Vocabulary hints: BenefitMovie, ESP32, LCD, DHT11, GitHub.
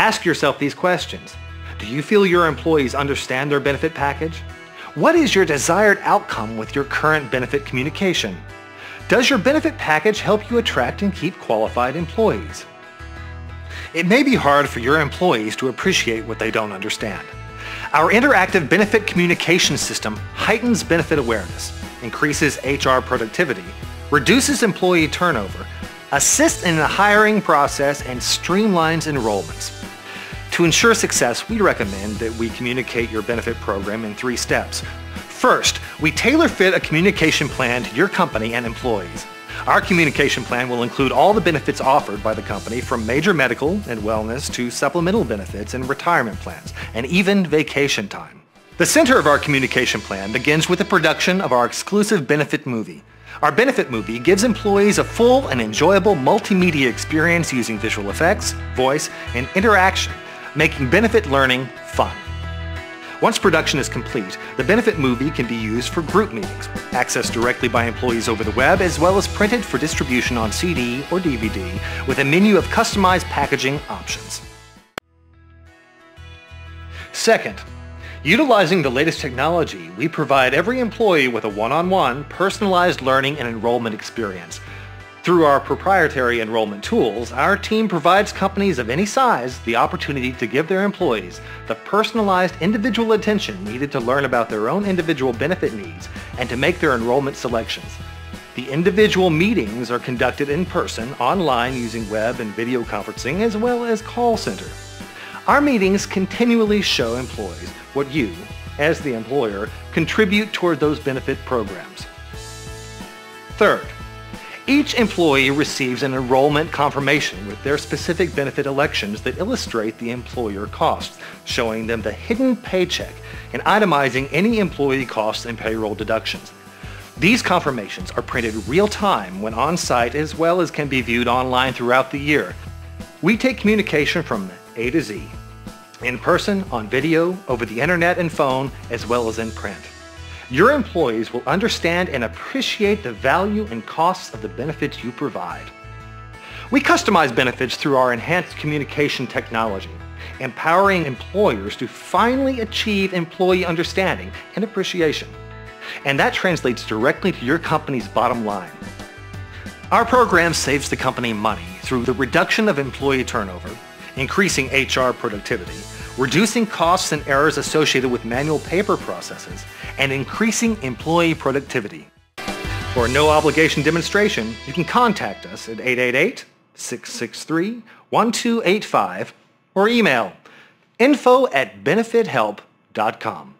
Ask yourself these questions. Do you feel your employees understand their benefit package? What is your desired outcome with your current benefit communication? Does your benefit package help you attract and keep qualified employees? It may be hard for your employees to appreciate what they don't understand. Our interactive benefit communication system heightens benefit awareness, increases HR productivity, reduces employee turnover, assists in the hiring process, and streamlines enrollments. To ensure success, we recommend that we communicate your benefit program in 3 steps. First, we tailor-fit a communication plan to your company and employees. Our communication plan will include all the benefits offered by the company, from major medical and wellness to supplemental benefits and retirement plans, and even vacation time. The center of our communication plan begins with the production of our exclusive Benefit Movie. Our Benefit Movie gives employees a full and enjoyable multimedia experience using visual effects, voice, and interaction, making benefit learning fun. Once production is complete, the Benefit Movie can be used for group meetings, accessed directly by employees over the web, as well as printed for distribution on CD or DVD with a menu of customized packaging options. Second, utilizing the latest technology, we provide every employee with a one-on-one, personalized learning and enrollment experience. Through our proprietary enrollment tools, our team provides companies of any size the opportunity to give their employees the personalized individual attention needed to learn about their own individual benefit needs and to make their enrollment selections. The individual meetings are conducted in person, online using web and video conferencing, as well as call center. Our meetings continually show employees what you, as the employer, contribute toward those benefit programs. Third, each employee receives an enrollment confirmation with their specific benefit elections that illustrate the employer costs, showing them the hidden paycheck and itemizing any employee costs and payroll deductions. These confirmations are printed real-time when on-site, as well as can be viewed online throughout the year. We take communication from A to Z, in person, on video, over the internet and phone, as well as in print. Your employees will understand and appreciate the value and costs of the benefits you provide. We customize benefits through our enhanced communication technology, empowering employers to finally achieve employee understanding and appreciation. And that translates directly to your company's bottom line. Our program saves the company money through the reduction of employee turnover, increasing HR productivity, reducing costs and errors associated with manual paper processes, and increasing employee productivity. For a no-obligation demonstration, you can contact us at 888-663-1285 or email info@benefithelp.com.